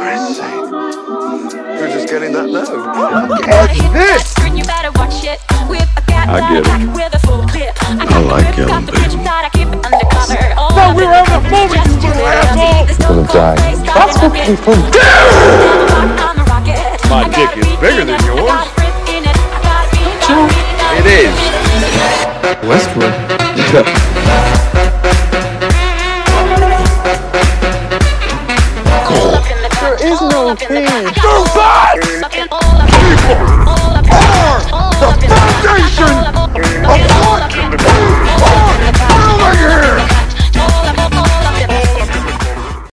Christ's sake. We're just getting that low. Look at this! I get it. I like Ellen Page. No, we were on the phone, you little asshole! Gonna die. That's what people do! My dick is bigger than yours. It is. Westwood.